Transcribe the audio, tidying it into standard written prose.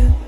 Do